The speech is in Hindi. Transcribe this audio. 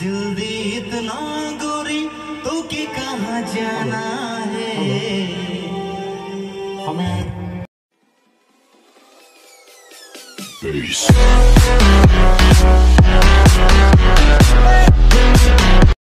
जल्दी इतना गोरी तो कि कहाँ जाना है हमें